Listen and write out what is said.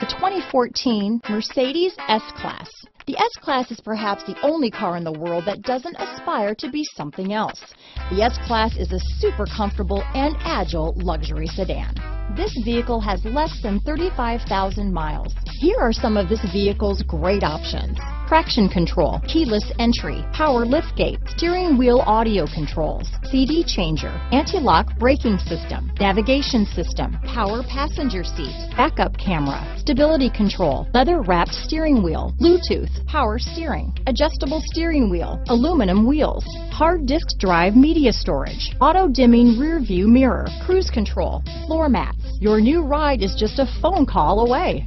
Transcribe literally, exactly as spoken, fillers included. The twenty fourteen Mercedes S-Class. The S-Class is perhaps the only car in the world that doesn't aspire to be something else. The S-Class is a super comfortable and agile luxury sedan. This vehicle has less than thirty-five thousand miles. Here are some of this vehicle's great options: traction control, keyless entry, power liftgate, steering wheel audio controls, C D changer, anti-lock braking system, navigation system, power passenger seat, backup camera, stability control, leather-wrapped steering wheel, Bluetooth, power steering, adjustable steering wheel, aluminum wheels, hard disk drive media storage, auto-dimming rear view mirror, cruise control, floor mats. Your new ride is just a phone call away.